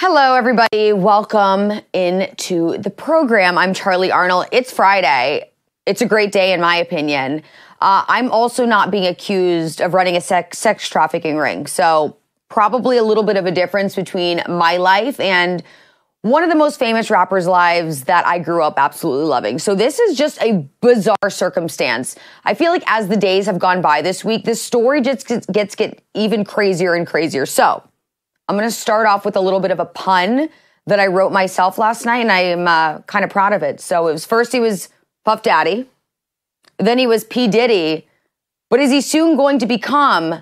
Hello, everybody. Welcome into the program. I'm Charly Arnolt. It's Friday. It's a great day, in my opinion. I'm also not being accused of running a sex trafficking ring, so probably a little bit of a difference between my life and one of the most famous rappers' lives that I grew up absolutely loving. So this is just a bizarre circumstance. I feel like as the days have gone by this week, this story just gets even crazier and crazier. So I'm going to start off with a little bit of a pun that I wrote myself last night, and I am kind of proud of it. So it was first he was Puff Daddy, then he was P. Diddy, but is he soon going to become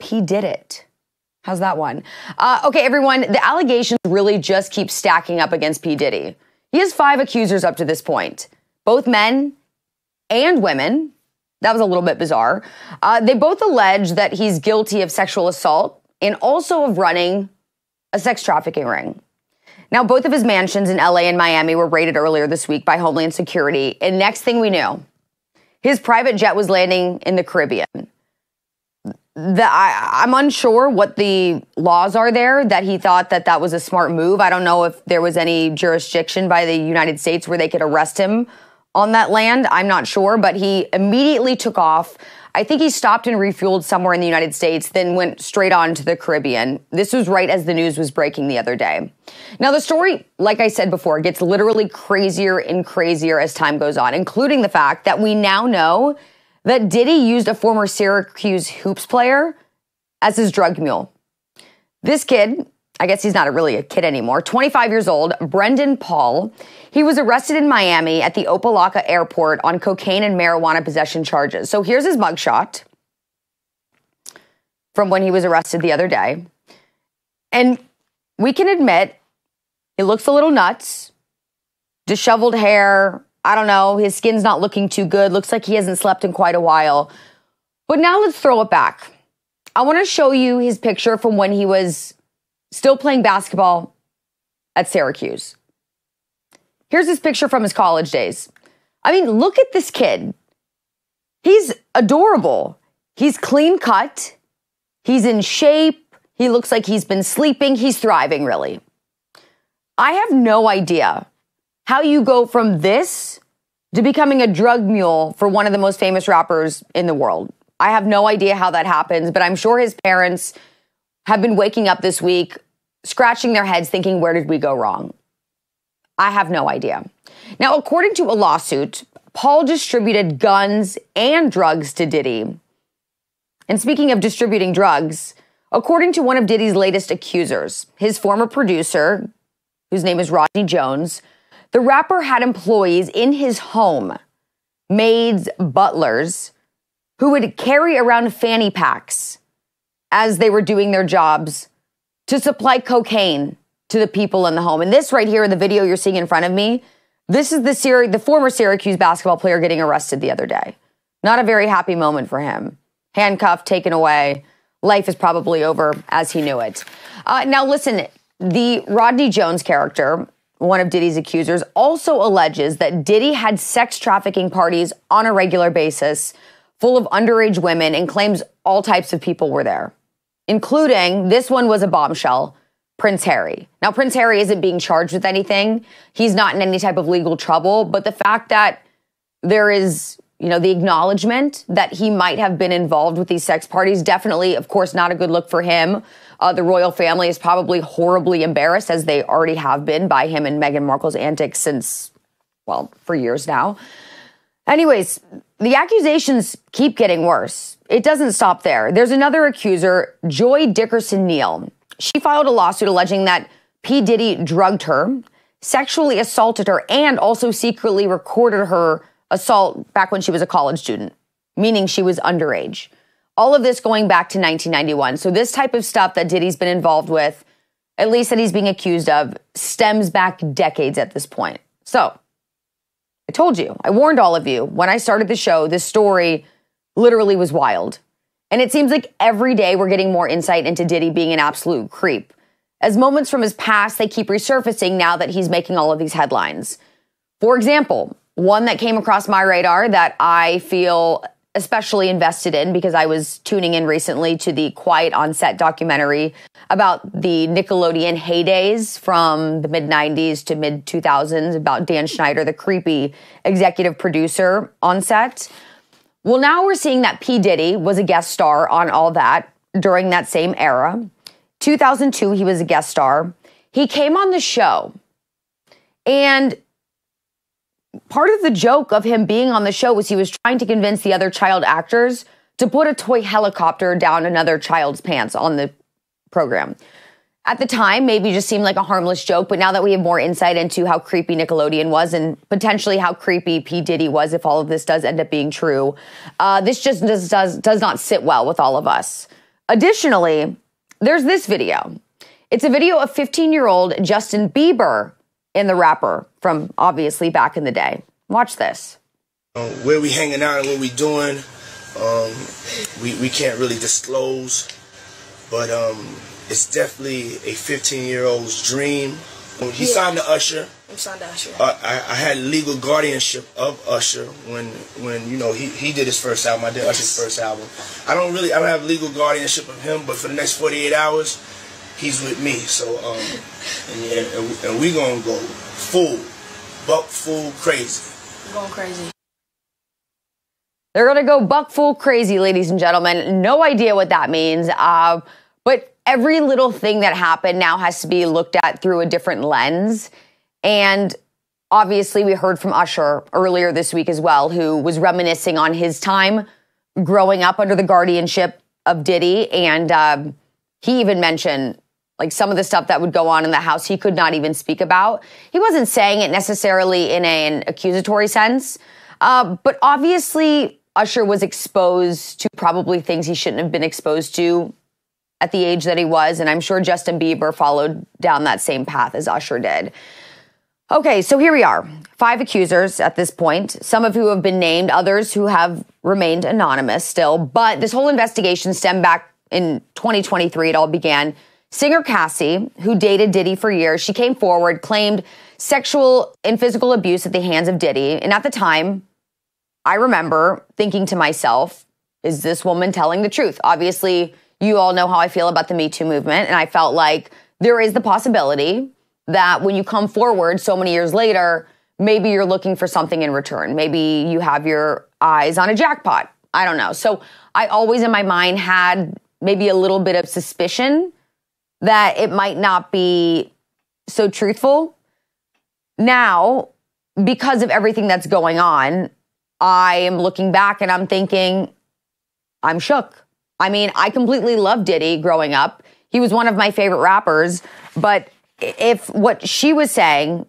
P. Did It? How's that one? Okay, everyone, the allegations really just keep stacking up against P. Diddy. He has 5 accusers up to this point, both men and women. That was a little bit bizarre. They both allege that he's guilty of sexual assault and also of running a sex trafficking ring. Now, both of his mansions in LA and Miami were raided earlier this week by Homeland Security, and next thing we knew, his private jet was landing in the Caribbean. I'm unsure what the laws are there, that he thought that that was a smart move. I don't know if there was any jurisdiction by the United States where they could arrest him on that land. I'm not sure, but he immediately took off. I think he stopped and refueled somewhere in the United States, then went straight on to the Caribbean. This was right as the news was breaking the other day. Now, the story, like I said before, gets literally crazier and crazier as time goes on, including the fact that we now know that Diddy used a former Syracuse hoops player as his drug mule. This kid, I guess he's not really a kid anymore, 25 years old, Brendan Paul, he was arrested in Miami at the Opa-locka airport on cocaine and marijuana possession charges. So here's his mugshot from when he was arrested the other day. And we can admit, he looks a little nuts, disheveled hair, I don't know, his skin's not looking too good. Looks like he hasn't slept in quite a while. But now let's throw it back. I want to show you his picture from when he was still playing basketball at Syracuse. Here's his picture from his college days. I mean, look at this kid. He's adorable. He's clean cut. He's in shape. He looks like he's been sleeping. He's thriving, really. I have no idea how you go from this to becoming a drug mule for one of the most famous rappers in the world. I have no idea how that happens, but I'm sure his parents have been waking up this week, scratching their heads, thinking, where did we go wrong? I have no idea. Now, according to a lawsuit, Paul distributed guns and drugs to Diddy. And speaking of distributing drugs, according to one of Diddy's latest accusers, his former producer, whose name is Rodney Jones, the rapper had employees in his home, maids, butlers, who would carry around fanny packs as they were doing their jobs to supply cocaine to the people in the home. And this right here in the video you're seeing in front of me, this is the former Syracuse basketball player getting arrested the other day. Not a very happy moment for him. Handcuffed, taken away. Life is probably over as he knew it. Now listen, the Rodney Jones character, one of Diddy's accusers, also alleges that Diddy had sex trafficking parties on a regular basis full of underage women and claims all types of people were there, including, this one was a bombshell, Prince Harry. Now, Prince Harry isn't being charged with anything. He's not in any type of legal trouble, but the fact that there is, you know, the acknowledgement that he might have been involved with these sex parties, definitely, of course, not a good look for him. The royal family is probably horribly embarrassed, as they already have been, by him and Meghan Markle's antics since, well, for years now. Anyways, the accusations keep getting worse. It doesn't stop there. There's another accuser, Joy Dickerson Neal. She filed a lawsuit alleging that P. Diddy drugged her, sexually assaulted her, and also secretly recorded her assault back when she was a college student, meaning she was underage. All of this going back to 1991. So this type of stuff that Diddy's been involved with, at least that he's being accused of, stems back decades at this point. So I told you, I warned all of you when I started the show, this story literally was wild. And it seems like every day we're getting more insight into Diddy being an absolute creep. As moments from his past, they keep resurfacing now that he's making all of these headlines. For example, one that came across my radar that I feel especially invested in because I was tuning in recently to the Quiet On Set documentary about the Nickelodeon heydays from the mid-90s to mid-2000s about Dan Schneider, the creepy executive producer on set. Well, now we're seeing that P. Diddy was a guest star on All That during that same era. 2002, he was a guest star. He came on the show, and part of the joke of him being on the show was he was trying to convince the other child actors to put a toy helicopter down another child's pants on the program. At the time, maybe just seemed like a harmless joke, but now that we have more insight into how creepy Nickelodeon was and potentially how creepy P. Diddy was, if all of this does end up being true, this just does not sit well with all of us. Additionally, there's this video. It's a video of 15-year-old Justin Bieber and the rapper from obviously back in the day. Watch this. Where we hanging out and what we doing, we can't really disclose, but it's definitely a 15-year-old's dream. He signed to Usher. I'm signed to Usher. I had legal guardianship of Usher when you know he did his first album. I did Usher's first album. I don't have legal guardianship of him, but for the next 48 hours, he's with me. So and we gonna go full, buck full crazy. We're going crazy. They're gonna go buck full crazy, ladies and gentlemen. No idea what that means. But every little thing that happened now has to be looked at through a different lens. And obviously we heard from Usher earlier this week as well, who was reminiscing on his time growing up under the guardianship of Diddy. And he even mentioned like some of the stuff that would go on in the house he could not even speak about. He wasn't saying it necessarily in an accusatory sense, but obviously Usher was exposed to probably things he shouldn't have been exposed to at the age that he was, and I'm sure Justin Bieber followed down that same path as Usher did. Okay, so here we are, 5 accusers at this point, some of who have been named, others who have remained anonymous still, but this whole investigation stemmed back in 2023, it all began. Singer Cassie, who dated Diddy for years, she came forward, claimed sexual and physical abuse at the hands of Diddy, and at the time, I remember thinking to myself, is this woman telling the truth? Obviously, you all know how I feel about the Me Too movement, and I felt like there is the possibility that when you come forward so many years later, maybe you're looking for something in return. Maybe you have your eyes on a jackpot. I don't know. So I always in my mind had maybe a little bit of suspicion that it might not be so truthful. Now, because of everything that's going on, I am looking back and I'm thinking, I'm shook. I mean, I completely loved Diddy growing up. He was one of my favorite rappers. But if what she was saying,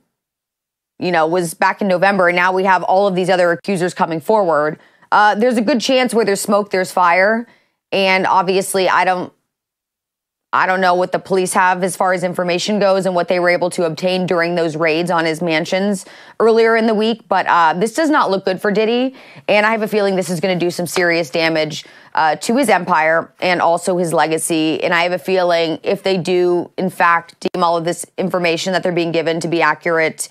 you know, was back in November, and now we have all of these other accusers coming forward, there's a good chance where there's smoke, there's fire. And obviously, I don't know what the police have as far as information goes and what they were able to obtain during those raids on his mansions earlier in the week. But this does not look good for Diddy. And I have a feeling this is going to do some serious damage to his empire and also his legacy. And I have a feeling if they do, in fact, deem all of this information that they're being given to be accurate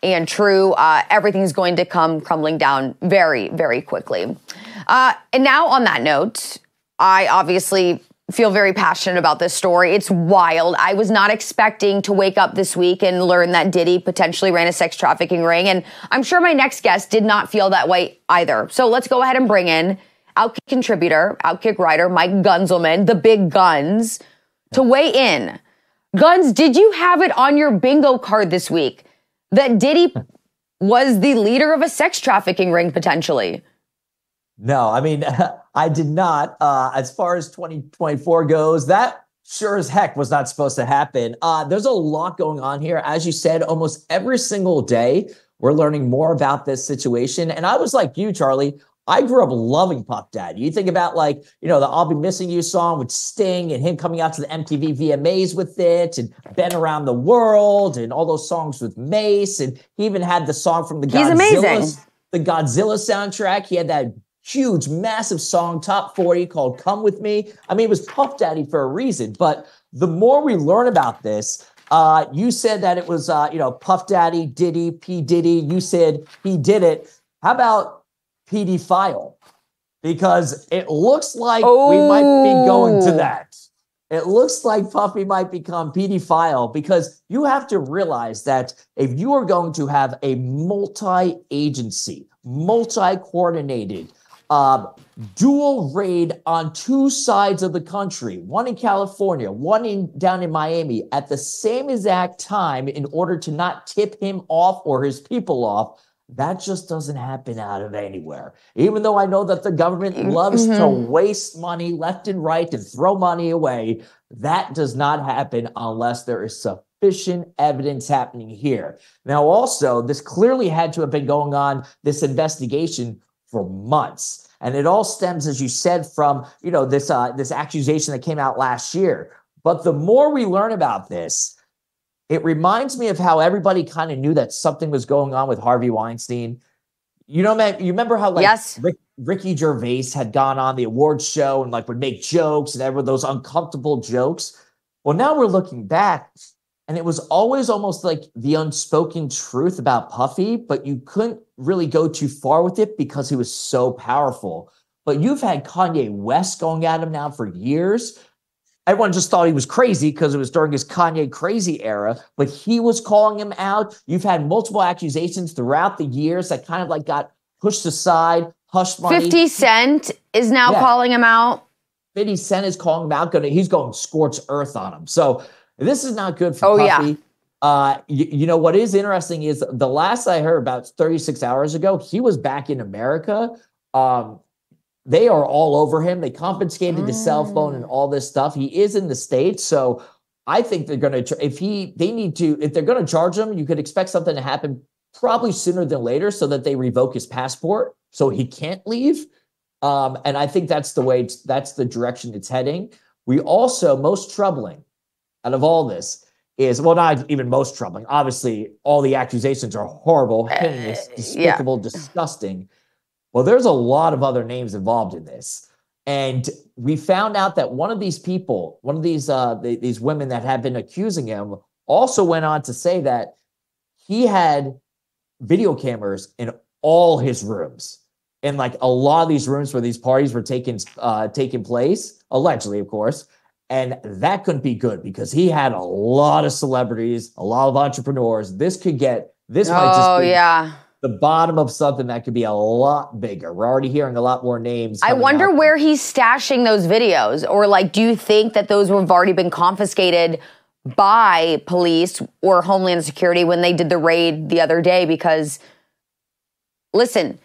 and true, everything's going to come crumbling down very, very quickly. And now on that note, I obviously feel very passionate about this story. It's wild. I was not expecting to wake up this week and learn that Diddy potentially ran a sex trafficking ring. And I'm sure my next guest did not feel that way either. So let's go ahead and bring in OutKick contributor, OutKick writer, Mike Gunzelman, the big guns, to weigh in. Guns, did you have it on your bingo card this week that Diddy was the leader of a sex trafficking ring potentially? No, I mean, I did not. As far as 2024 goes, that sure as heck was not supposed to happen. There's a lot going on here. As you said, almost every single day, we're learning more about this situation. And I was like you, Charlie. I grew up loving Puff Daddy. You think about like, you know, the I'll Be Missing You song with Sting and him coming out to the MTV VMAs with it and Been Around the World and all those songs with Mace. And he even had the song from the Godzilla soundtrack. He had that huge, massive song, top 40 called Come With Me. I mean, it was Puff Daddy for a reason, but the more we learn about this, you said that it was, you know, Puff Daddy, Diddy, P. Diddy. You said he did it. How about pedophile? because it looks like we might be going to that. It looks like Puffy might become pedophile, because you have to realize that if you are going to have a multi-agency, multi-coordinated dual raid on two sides of the country, one in California, one down in Miami, at the same exact time in order to not tip him off or his people off, that just doesn't happen out of anywhere. Even though I know that the government loves to waste money left and right and throw money away, that does not happen unless there is sufficient evidence happening here. Now, also, this clearly had to have been going on, this investigation, for months. And it all stems, as you said, from, you know, this accusation that came out last year. But the more we learn about this, it reminds me of how everybody kind of knew that something was going on with Harvey Weinstein. You know, man, you remember how, like, yes, Ricky Gervais had gone on the awards show and, like, would make jokes and ever those uncomfortable jokes. Well, now we're looking back, and it was always almost like the unspoken truth about Puffy, but you couldn't really go too far with it because he was so powerful. But you've had Kanye West going at him now for years. Everyone just thought he was crazy because it was during his Kanye crazy era, but he was calling him out. You've had multiple accusations throughout the years that kind of like got pushed aside, hushed money. 50 Cent is now calling him out. 50 Cent is calling him out. He's going scorched earth on him. So this is not good for Puffy. Yeah. You know, what is interesting is the last I heard, about 36 hours ago, he was back in America. They are all over him. They confiscated his cell phone and all this stuff. He is in the States. So I think they're going to, if they're going to charge him, you could expect something to happen probably sooner than later so that they revoke his passport so he can't leave. And I think that's the way, that's the direction it's heading. We also, most troubling out of all this is, well, not even most troubling. Obviously, all the accusations are horrible, heinous, despicable, disgusting. Well, there's a lot of other names involved in this. And we found out that one of these people, one of these women that had been accusing him, also went on to say that he had video cameras in all his rooms. And like a lot of these rooms where these parties were taking place, allegedly, of course. And that couldn't be good because he had a lot of celebrities, a lot of entrepreneurs. This might just be the bottom of something that could be a lot bigger. We're already hearing a lot more names. I wonder where he's stashing those videos, or like, do you think that those have already been confiscated by police or Homeland Security when they did the raid the other day? Because listen,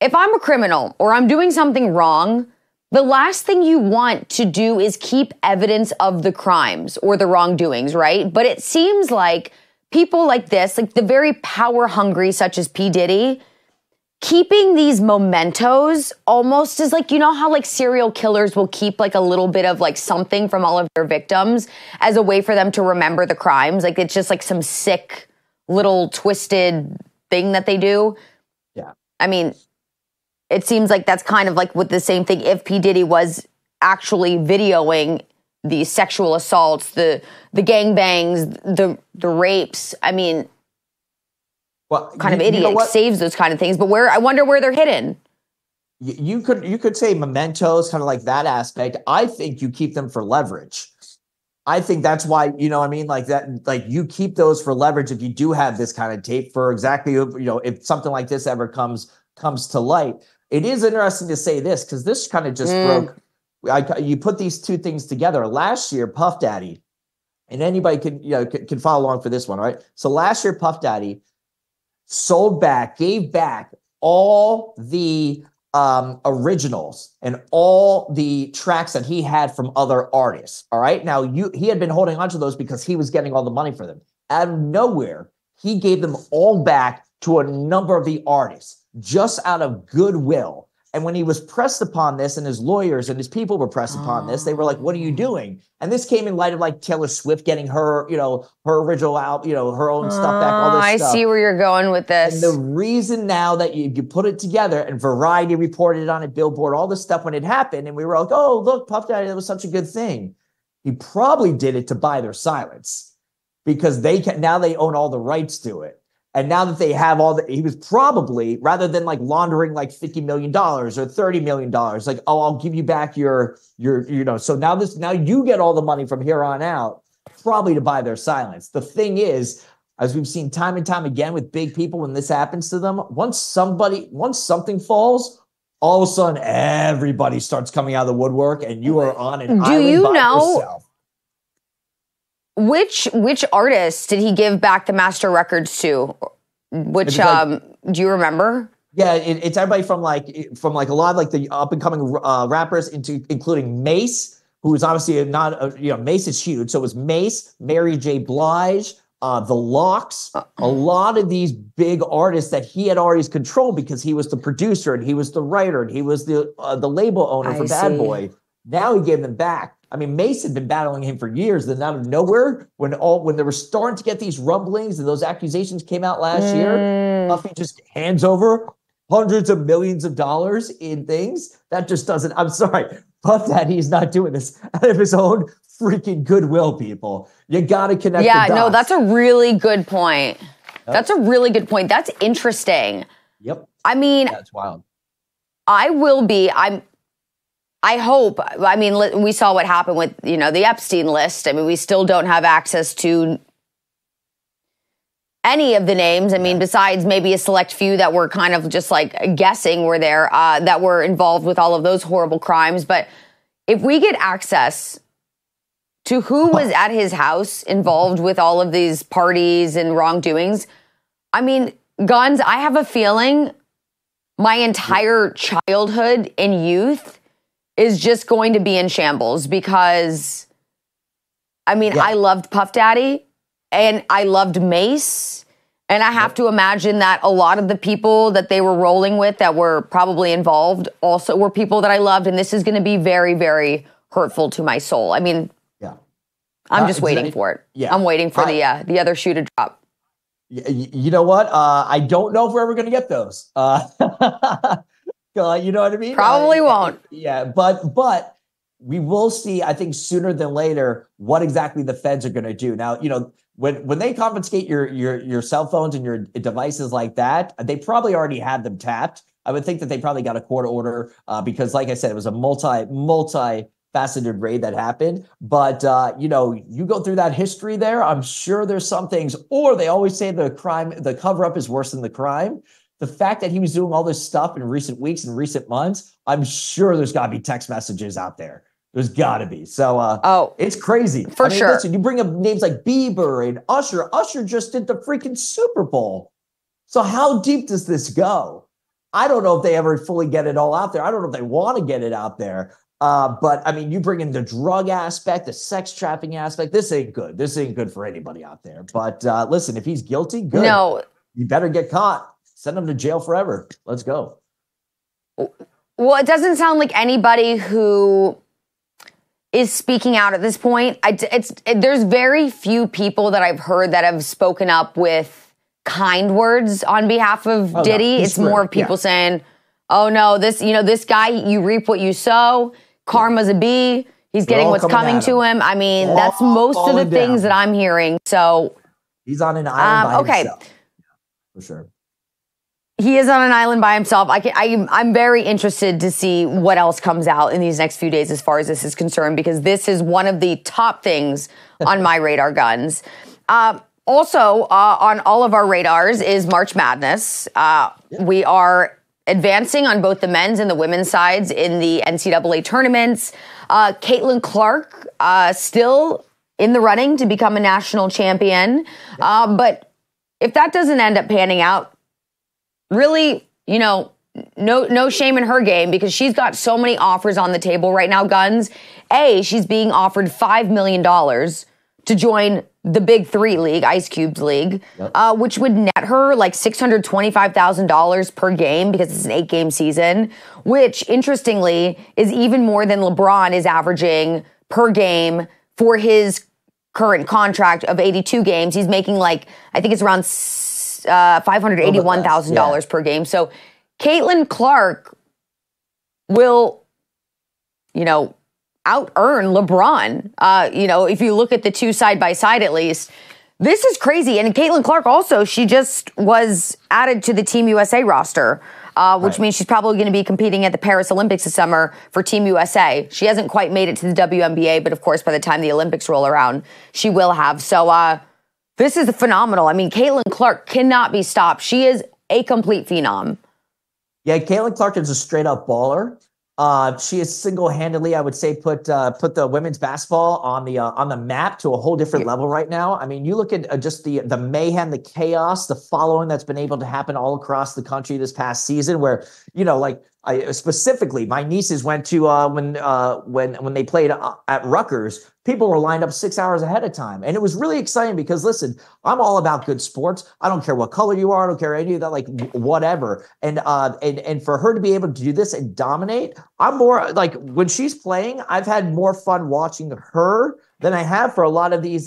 if I'm a criminal or I'm doing something wrong, the last thing you want to do is keep evidence of the crimes or the wrongdoings, right? But it seems like people like this, like the very power hungry, such as P. Diddy, keeping these mementos almost is like, you know how like serial killers will keep like a little bit of like something from all of their victims as a way for them to remember the crimes. Like it's just like some sick little twisted thing that they do. Yeah. I mean, it seems like that's kind of like with the same thing if P. Diddy was actually videoing the sexual assaults, the gangbangs, the rapes. I mean, saves those kind of things. But I wonder where they're hidden. You could say mementos, kind of like that aspect. I think you keep them for leverage. I think that's why, you know what I mean? Like that, like you keep those for leverage if you do have this kind of tape for exactly, you know, if something like this ever comes to light. It is interesting to say this because this kind of just broke. You put these two things together. Last year, Puff Daddy, and anybody can follow along for this one, right? So last year, Puff Daddy gave back all the originals and all the tracks that he had from other artists, all right? Now, he had been holding onto those because he was getting all the money for them. Out of nowhere, he gave them all back to a number of the artists just out of goodwill. And when he was pressed upon this, and his lawyers and his people were pressed upon this, they were like, what are you doing? And this came in light of like Taylor Swift getting her, you know, her original album, you know, her own stuff back, all this stuff. I see where you're going with this. And the reason now that you put it together, and Variety reported on it, Billboard, all this stuff when it happened, and we were like, oh, look, Puff Daddy, that was such a good thing. He probably did it to buy their silence because they own all the rights to it. And now that they have all that, he was probably, rather than like laundering like $50 million or $30 million, like, oh, I'll give you back your, you know, so now this, now you get all the money from here on out, probably to buy their silence. The thing is, as we've seen time and time again with big people, when this happens to them, once something falls, all of a sudden everybody starts coming out of the woodwork and you are on an island by yourself. Which artist did he give back the master records to? Which do you remember? Yeah, it's everybody from a lot of like the up and coming rappers, including Mace, who is obviously not Mace is huge. So it was Mace, Mary J. Blige, The Lox, a lot of these big artists that he had already controlled because he was the producer and he was the writer and he was the label owner for Bad Boy. Now he gave them back. I mean, Mace had been battling him for years. Then out of nowhere, when they were starting to get these rumblings and those accusations came out last year, Buffy just hands over hundreds of millions of dollars in things. That just doesn't, I'm sorry, Puff Daddy is not doing this out of his own freaking goodwill, people. You got to connect the dots. Yeah, no, that's a really good point. Yep. That's a really good point. That's interesting. Yep. I mean, that's wild. I hope, I mean, we saw what happened with, the Epstein list. I mean, we still don't have access to any of the names. I mean, besides maybe a select few that were kind of just like guessing were there, that were involved with all of those horrible crimes. But if we get access to who was at his house involved with all of these parties and wrongdoings, I mean, Guns, I have a feeling my entire childhood and youth is just going to be in shambles because, I mean, I loved Puff Daddy and I loved Mace. And I have to imagine that a lot of the people that they were rolling with that were probably involved also were people that I loved. And this is going to be very, very hurtful to my soul. I mean, I'm just waiting for it. Yeah. I'm waiting for the other shoe to drop. You know what? I don't know if we're ever going to get those. You know what I mean? Probably won't. Yeah, but we will see, I think, sooner than later, what exactly the feds are going to do. Now, when they confiscate your cell phones and your devices like that, they probably already had them tapped. I would think that they probably got a court order because, like I said, it was a multi-faceted raid that happened. But, you go through that history there, I'm sure there's some things, or they always say the cover-up is worse than the crime. The fact that he was doing all this stuff in recent weeks and recent months, I'm sure there's got to be text messages out there. There's got to be. So it's crazy. For sure. Listen, you bring up names like Bieber and Usher. Usher just did the freaking Super Bowl. So how deep does this go? I don't know if they ever fully get it all out there. I don't know if they want to get it out there. But, I mean, you bring in the drug aspect, the sex trafficking aspect. This ain't good. This ain't good for anybody out there. But listen, if he's guilty, good. No. You better get caught. Send them to jail forever. Let's go. Well, it doesn't sound like anybody who is speaking out at this point. There's very few people that I've heard that have spoken up with kind words on behalf of Diddy. No, it's more of people saying, "Oh no, this this guy. You reap what you sow. Karma's a bee. He's getting what's coming to him." I mean, that's most of the things that I'm hearing. So he's on an island by himself. Yeah, for sure. He is on an island by himself. I'm very interested to see what else comes out in these next few days as far as this is concerned, because this is one of the top things on my radar, Guns. Also, on all of our radars is March Madness. We are advancing on both the men's and the women's sides in the NCAA tournaments. Caitlin Clark still in the running to become a national champion. But if that doesn't end up panning out, really, no shame in her game because she's got so many offers on the table right now, Guns. She's being offered $5 million to join the Big Three League, Ice Cube's league, which would net her like $625,000 per game because it's an 8-game season, which interestingly is even more than LeBron is averaging per game for his current contract of 82 games. He's making like, I think it's around $581,000 per game. So Caitlin Clark will, out-earn LeBron. If you look at the two side by side, at least This is crazy. And Caitlin Clark also, she just was added to the Team USA roster, which means she's probably going to be competing at the Paris Olympics this summer for Team USA. She hasn't quite made it to the WNBA, but of course, by the time the Olympics roll around, she will have. So this is phenomenal. I mean, Caitlin Clark cannot be stopped. She is a complete phenom. Yeah, Caitlin Clark is a straight-up baller. She has single-handedly, I would say, put the women's basketball on the map to a whole different level right now. I mean, you look at just the mayhem, the chaos, the following that's been able to happen all across the country this past season, where, you know, like specifically my nieces went to when they played at Rutgers. People were lined up 6 hours ahead of time. And it was really exciting because, listen, I'm all about good sports. I don't care what color you are. I don't care any of that, like, whatever. And for her to be able to do this and dominate, I'm more like, when she's playing, I've had more fun watching her than I have for a lot of these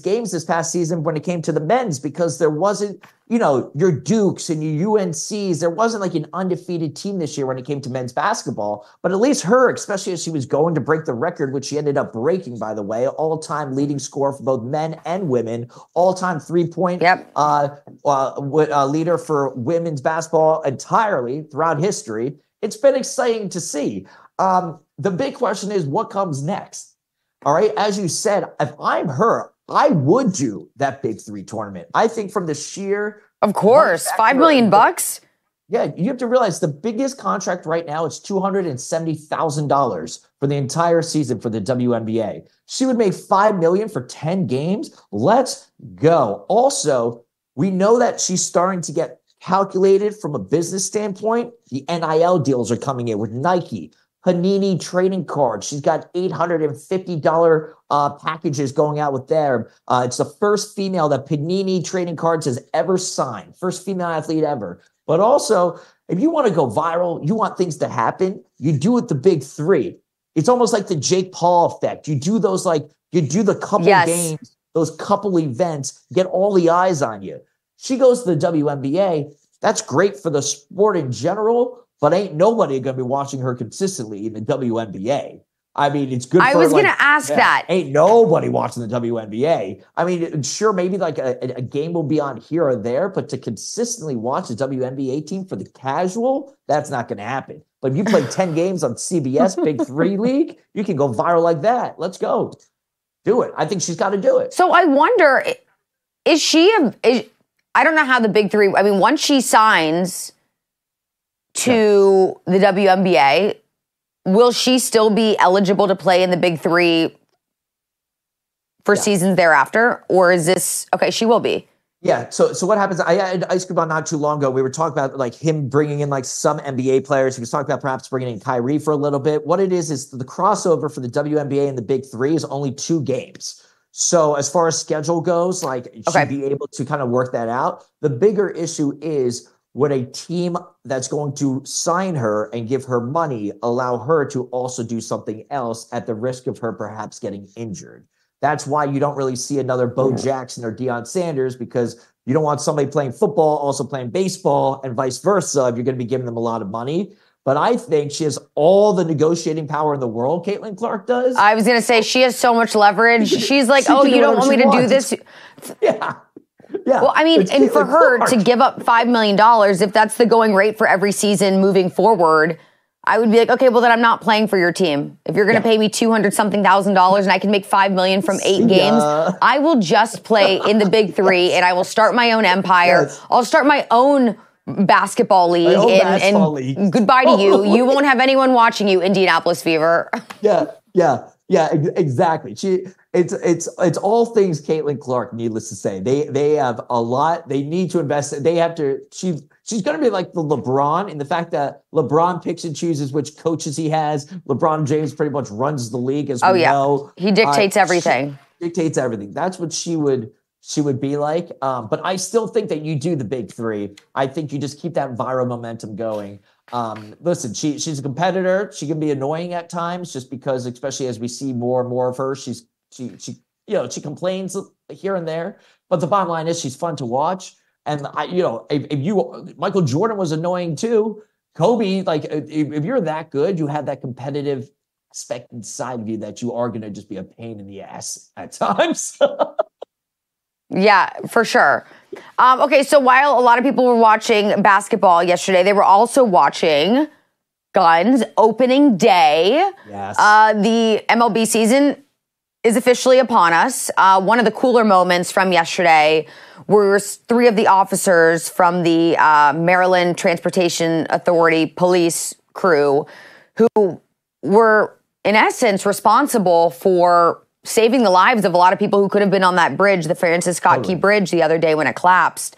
games this past season when it came to the men's, because there wasn't, you know, your Dukes and your UNCs. There wasn't like an undefeated team this year when it came to men's basketball, but at least her, especially as she was going to break the record, which she ended up breaking, by the way, all-time leading scorer for both men and women, all-time three-point leader for women's basketball entirely throughout history. It's been exciting to see. The big question is what comes next? All right. As you said, if I'm her, I would do that Big Three tournament. I think from the sheer. Of course. $5 million bucks. Yeah. You have to realize the biggest contract right now is $270,000 for the entire season for the WNBA. She would make $5 million for 10 games. Let's go. Also, we know that she's starting to get calculated from a business standpoint. The NIL deals are coming in with Nike, Panini trading cards. She's got $850 packages going out with them. It's the first female that Panini trading cards has ever signed. First female athlete ever. But also, if you want to go viral, you want things to happen, you do it the Big Three. It's almost like the Jake Paul effect. You do those, like, you do the couple games, those couple events, get all the eyes on you. She goes to the WNBA. That's great for the sport in general, but ain't nobody going to be watching her consistently in the WNBA. I mean, it's good. I was going to ask that. Ain't nobody watching the WNBA. I mean, sure, maybe like a game will be on here or there, but to consistently watch the WNBA team for the casual, that's not going to happen. But if you play 10 games on CBS Big Three League, you can go viral like that. Let's go. Do it. I think she's got to do it. So I wonder, is she I don't know how the Big Three, I mean, once she signs to the WNBA, will she still be eligible to play in the Big Three for seasons thereafter? Or is this, okay, she will be. Yeah, so what happens, I had Ice Cube on not too long ago. We were talking about like him bringing in like some NBA players. He was talking about perhaps bringing in Kyrie for a little bit. What it is the crossover for the WNBA and the Big Three is only 2 games. So as far as schedule goes, like she'd be able to kind of work that out. The bigger issue is, would a team that's going to sign her and give her money allow her to also do something else at the risk of her perhaps getting injured? That's why you don't really see another Bo Jackson or Deion Sanders, because you don't want somebody playing football also playing baseball and vice versa if you're going to be giving them a lot of money. But I think she has all the negotiating power in the world, Caitlin Clark does. I was going to say, she has so much leverage. She's like, oh, you don't want me to do this? Yeah. Yeah, well, I mean, and for her to give up $5 million, if that's the going rate for every season moving forward, I would be like, okay, well, then I'm not playing for your team. If you're going to pay me $200,000 and I can make $5 million from 8 games, I will just play in the Big Three and I will start my own empire. Yes. I'll start my own basketball league and goodbye to you. You won't have anyone watching you, Indianapolis Fever. Yeah, exactly. It's all things Caitlin Clark, needless to say. They have a lot. They need to invest in. They have to. She's going to be like the LeBron in the fact that LeBron picks and chooses which coaches he has. LeBron James pretty much runs the league, as we know. He dictates everything. Dictates everything. That's what she would be like. But I still think that you do the Big Three. I think you just keep that viral momentum going. Listen, she's a competitor. She can be annoying at times just because, especially as we see more and more of her, she complains here and there, but the bottom line is she's fun to watch. And Michael Jordan was annoying too. Kobe, like if you're that good, you have that competitive aspect inside of you that you are going to just be a pain in the ass at times. Yeah, for sure. Okay, so while a lot of people were watching basketball yesterday, they were also watching Guns opening day. Yes. The MLB season is officially upon us. One of the cooler moments from yesterday were three of the officers from the Maryland Transportation Authority police crew who were, in essence, responsible for saving the lives of a lot of people who could have been on that bridge, the Francis Scott Key Bridge, the other day when it collapsed.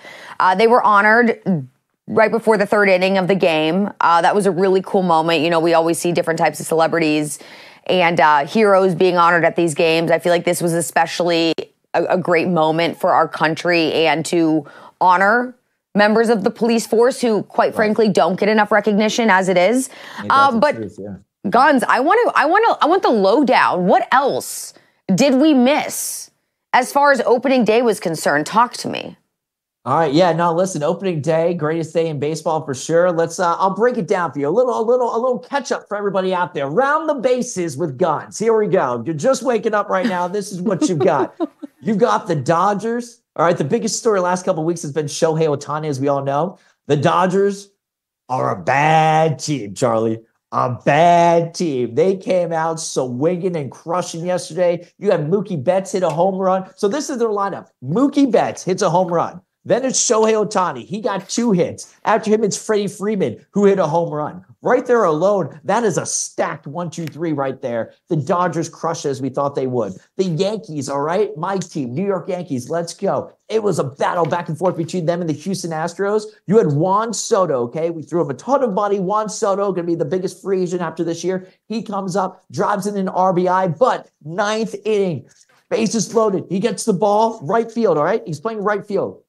They were honored right before the third inning of the game. That was a really cool moment. You know, we always see different types of celebrities and heroes being honored at these games. I feel like this was especially a great moment for our country and to honor members of the police force who, quite frankly, don't get enough recognition as it is. But truth, Guns, I want the lowdown. What else did we miss as far as opening day was concerned? Talk to me. All right, yeah. Now listen, opening day, greatest day in baseball for sure. Let's, I'll break it down for you. A little catch up for everybody out there. Round the bases with Guns. Here we go. You're just waking up right now. This is what you've got. You've got the Dodgers. All right, the biggest story the last couple of weeks has been Shohei Ohtani, as we all know. The Dodgers are a bad team, Charly. A bad team. They came out swinging and crushing yesterday. You had Mookie Betts hit a home run. So this is their lineup. Mookie Betts hits a home run. Then it's Shohei Ohtani. He got 2 hits. After him, it's Freddie Freeman, who hit a home run. Right there alone, that is a stacked 1-2-3 right there. The Dodgers crush as we thought they would. The Yankees, all right? My team, New York Yankees, let's go. It was a battle back and forth between them and the Houston Astros. You had Juan Soto, okay? We threw him a ton of money. Juan Soto, going to be the biggest free agent after this year. He comes up, drives in an RBI, but 9th inning, bases loaded. He gets the ball, right field, all right? He's playing right field.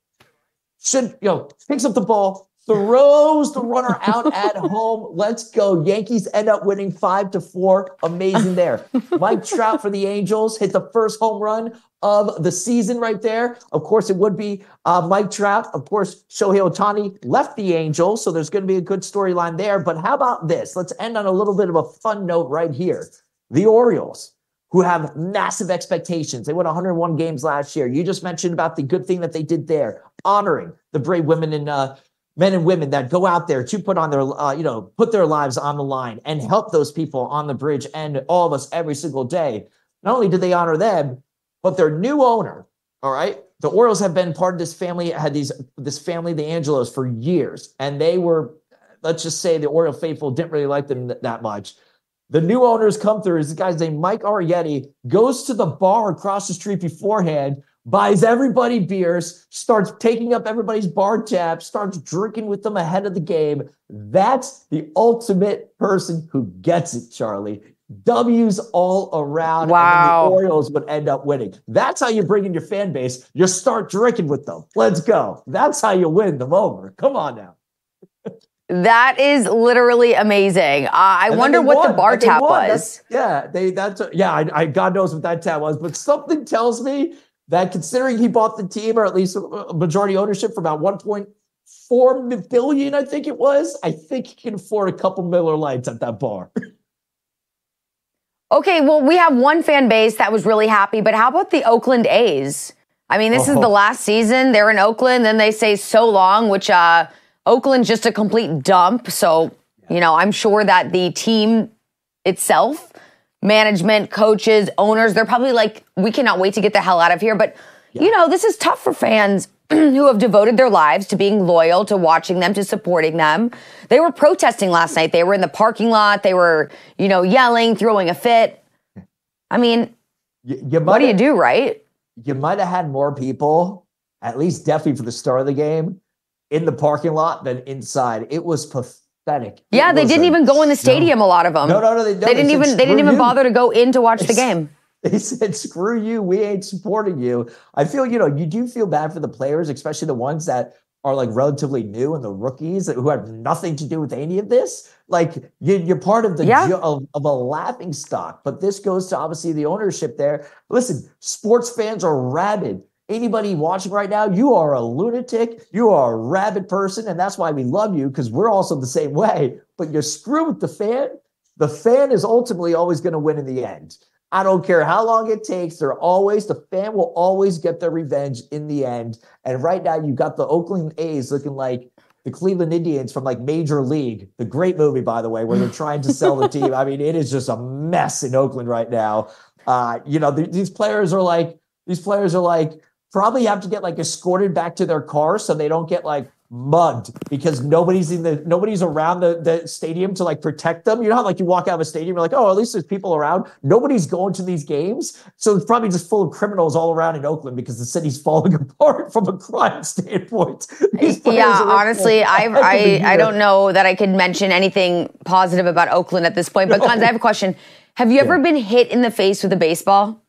Picks up the ball, throws the runner out at home. Let's go. Yankees end up winning 5-4. Amazing there. Mike Trout for the Angels hit the first home run of the season right there. Of course, it would be Mike Trout. Of course, Shohei Ohtani left the Angels, so there's going to be a good storyline there. But how about this? Let's end on a little bit of a fun note right here. The Orioles, who have massive expectations. They won 101 games last year. You just mentioned about the good thing that they did there, honoring the brave women and men and women that go out there to put on their, put their lives on the line and help those people on the bridge and all of us every single day. Not only did they honor them, but their new owner, all right? The Orioles have been part of this family, the Angelos, for years. And they were, let's just say the Oriole faithful didn't really like them that much. The new owners come through. This guy's named Mike Arrieta, goes to the bar across the street beforehand, buys everybody beers, starts taking up everybody's bar tab, starts drinking with them ahead of the game. That's the ultimate person who gets it, Charly. W's all around. Wow. And the Orioles would end up winning. That's how you bring in your fan base. You start drinking with them. Let's go. That's how you win them over. Come on now. That is literally amazing. I wonder what the bar tab was. I God knows what that tab was, but something tells me that considering he bought the team, or at least a majority ownership for about $1.4 billion, I think it was. I think he can afford a couple Miller Lights at that bar. Okay, well, we have one fan base that was really happy, but how about the Oakland A's? I mean, this is the last season. They're in Oakland, then they say so long, which Oakland's just a complete dump. So, I'm sure that the team itself, management, coaches, owners, they're probably like, we cannot wait to get the hell out of here. But, this is tough for fans who have devoted their lives to being loyal, to watching them, to supporting them. They were protesting last night. They were in the parking lot. They were, yelling, throwing a fit. I mean, what do you do, right? You might have had more people, at least definitely for the start of the game, in the parking lot than inside. It was pathetic. Yeah, they didn't even go in the stadium, a lot of them. No. They didn't even bother to go in to watch the game. They said, screw you, we ain't supporting you. I feel, you do feel bad for the players, especially the ones that are like relatively new and the rookies who have nothing to do with any of this. Like you're part of the of a laughing stock, but this goes to obviously the ownership there. Listen, sports fans are rabid. Anybody watching right now, you are a lunatic. You are a rabid person, and that's why we love you, because we're also the same way. But you're screwed with the fan. The fan is ultimately always going to win in the end. I don't care how long it takes. The fan will always get their revenge in the end. And right now you got the Oakland A's looking like the Cleveland Indians from like Major League, the great movie, by the way, where they're trying to sell the team. I mean, it is just a mess in Oakland right now. You know, these players are like, probably have to get like escorted back to their car so they don't get like mugged because nobody's around the stadium to like protect them. You know how like you walk out of a stadium, you're like, oh, at least there's people around. Nobody's going to these games. So it's probably just full of criminals all around in Oakland because the city's falling apart from a crime standpoint. Yeah, honestly, I don't know that I could mention anything positive about Oakland at this point. But Guns, I have a question. Have you ever been hit in the face with a baseball?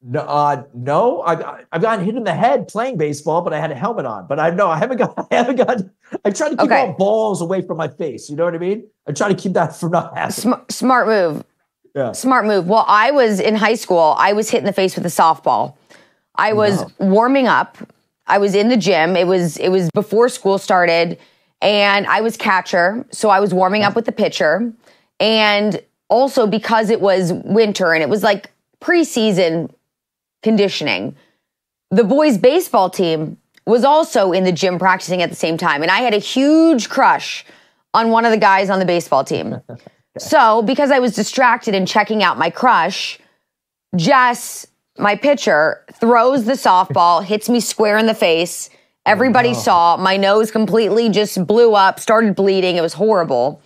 No, no. I've gotten hit in the head playing baseball, but I had a helmet on. But I try to keep all balls away from my face. You know what I mean? I try to keep that from not happening. Smart move. Yeah. Smart move. Well, I was in high school. I was hit in the face with a softball. I was warming up. I was in the gym. It was before school started, and I was catcher, so I was warming up with the pitcher, and also because it was winter and it was like preseason conditioning. The boys' baseball team was also in the gym practicing at the same time. And I had a huge crush on one of the guys on the baseball team. So because I was distracted and checking out my crush, Jess, my pitcher, throws the softball, hits me square in the face. Everybody saw. My nose completely just blew up, started bleeding. It was horrible.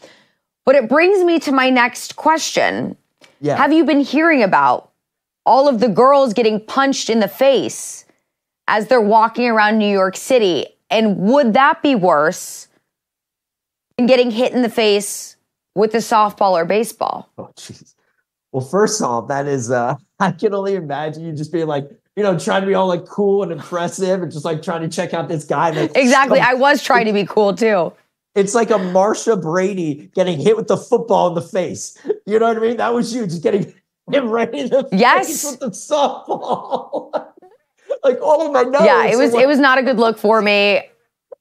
But it brings me to my next question. Yeah. Have you been hearing about all of the girls getting punched in the face as they're walking around New York City? And would that be worse than getting hit in the face with a softball or baseball? Oh, jeez. Well, first off, that is, I can only imagine you just being like, you know, trying to be all like cool and impressive and just like trying to check out this guy. Exactly. I was trying to be cool too. It's like a Marsha Brady getting hit with the football in the face. You know what I mean? That was you just getting him right in the face with the softball. Like all of my nose. Yeah, it was not a good look for me. It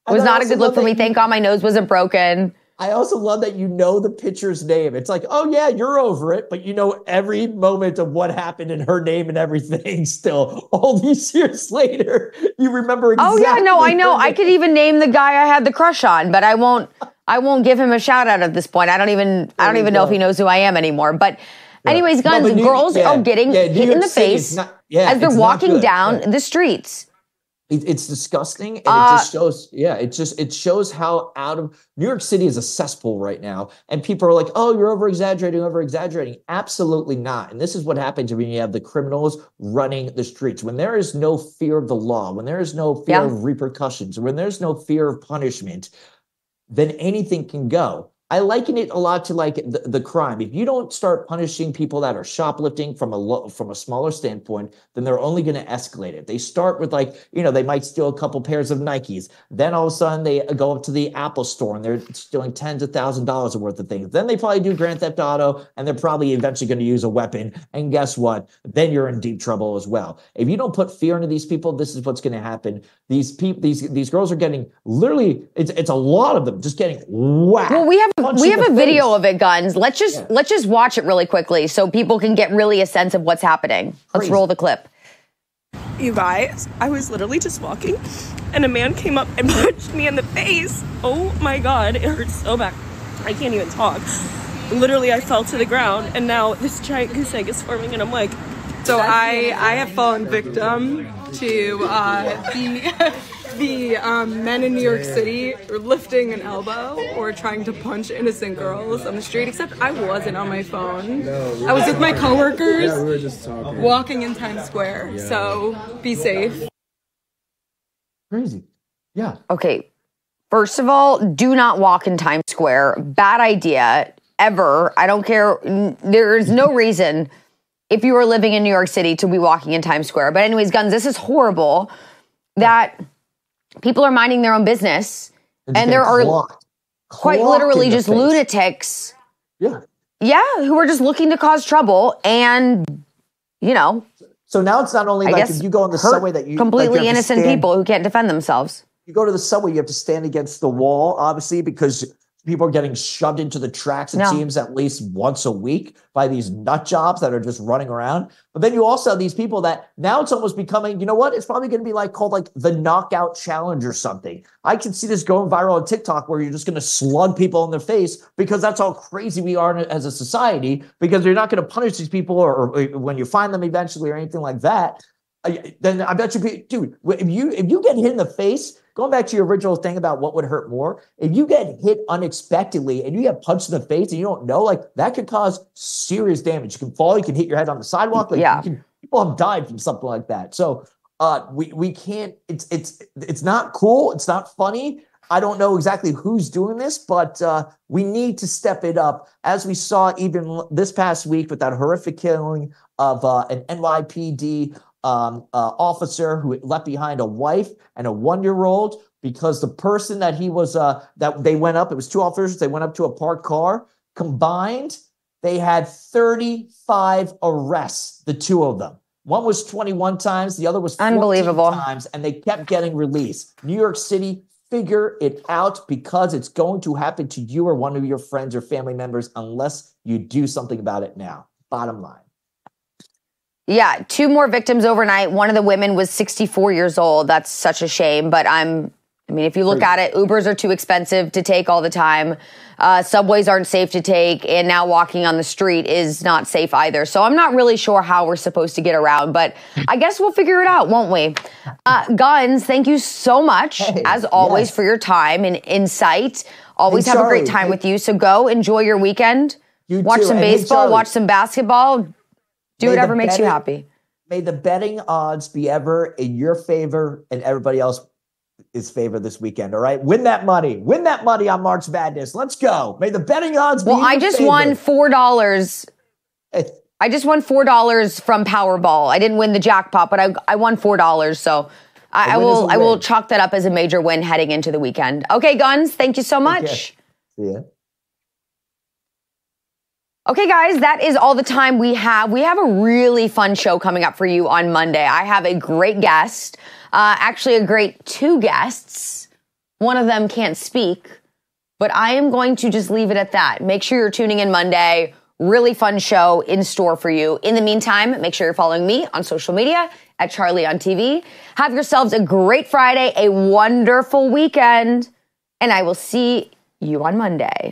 was not a good look for me. Thank God my nose wasn't broken. I also love that you know the pitcher's name. It's like, oh yeah, you're over it, but you know every moment of what happened and her name and everything still. All these years later, you remember exactly. Oh yeah, no, I know. I could even name the guy I had the crush on, but I won't give him a shout out at this point. I don't even know if he knows who I am anymore. But anyways, Guns, girls are getting hit in the face as they're walking down the streets. It's disgusting, and it just shows. Yeah, it shows how out of New York City is a cesspool right now, and people are like, "Oh, you're over exaggerating." Absolutely not. And this is what happens when you have the criminals running the streets. When there is no fear of the law, when there is no fear of repercussions, when there's no fear of punishment, then anything can go. I liken it a lot to like the crime. If you don't start punishing people that are shoplifting from a smaller standpoint, then they're only going to escalate it. They start with like, you know, they might steal a couple pairs of Nikes. Then all of a sudden they go up to the Apple store and they're stealing tens of thousands of dollars worth of things. Then they probably do Grand Theft Auto and they're probably eventually going to use a weapon. And guess what? Then you're in deep trouble as well. If you don't put fear into these people, this is what's going to happen. These people, these girls are getting literally, it's a lot of them just getting whacked. Well, we have a video of it, Guns. Let's just watch it really quickly so people can get really a sense of what's happening. Let's roll the clip. You guys, I was literally just walking and a man came up and punched me in the face. Oh my God, it hurts so bad. I can't even talk. Literally, I fell to the ground and now this giant goose egg is forming and I'm like... So I have fallen victim to the men in New York City lifting an elbow or trying to punch innocent girls on the street, except I wasn't on my phone. I was with my coworkers walking in Times Square. So be safe. Crazy. Yeah. Okay. First of all, do not walk in Times Square. Bad idea ever. I don't care. There is no reason if you were living in New York City to be walking in Times Square. But anyways, Guns, this is horrible that people are minding their own business and there are quite literally just lunatics. Yeah. Yeah, who are just looking to cause trouble and, you know. So now it's not only like if you go on the subway that you completely innocent people who can't defend themselves. You go to the subway, you have to stand against the wall, obviously, because people are getting shoved into the tracks, it seems, at least once a week by these nut jobs that are just running around. But then you also have these people that now it's almost becoming, you know what? It's probably going to be like called like the knockout challenge or something. I can see this going viral on TikTok where you're just going to slug people in their face because that's how crazy we are as a society, because you're not going to punish these people or when you find them eventually or anything like that. Then I bet you, dude, if you get hit in the face, going back to your original thing about what would hurt more, if you get hit unexpectedly and you get punched in the face and you don't know, like that could cause serious damage. You can fall, you can hit your head on the sidewalk. Like, people have died from something like that. So we can't. It's not cool. It's not funny. I don't know exactly who's doing this, but we need to step it up, as we saw even this past week with that horrific killing of an NYPD officer who left behind a wife and a 1-year-old because the person that he was that they went up, it was 2 officers, they went up to a parked car. Combined, they had 35 arrests, the two of them. One was 21 times, the other was 14 times, and they kept getting released. New York City, figure it out, because it's going to happen to you or one of your friends or family members unless you do something about it now. Bottom line. Yeah, 2 more victims overnight. One of the women was 64 years old. That's such a shame. But I mean, if you look at it, Ubers are too expensive to take all the time. Subways aren't safe to take. And now walking on the street is not safe either. So I'm not really sure how we're supposed to get around. But I guess we'll figure it out, won't we? Guns, thank you so much, as always, for your time and insight. Always have a great time with you. So go enjoy your weekend. You watch some baseball, watch some basketball. Do whatever makes you happy. May the betting odds be ever in your favor and everybody else's favor this weekend, all right? Win that money. Win that money on March Madness. Let's go. May the betting odds be in your favor. Well, I just won $4. I just won $4 from Powerball. I didn't win the jackpot, but I won $4. So I will chalk that up as a major win heading into the weekend. Okay, Guns, thank you so much. See ya. Okay, guys, that is all the time we have. We have a really fun show coming up for you on Monday. I have a great guest, actually a great 2 guests. One of them can't speak, but I am going to just leave it at that. Make sure you're tuning in Monday. Really fun show in store for you. In the meantime, make sure you're following me on social media at Charly on TV. Have yourselves a great Friday, a wonderful weekend, and I will see you on Monday.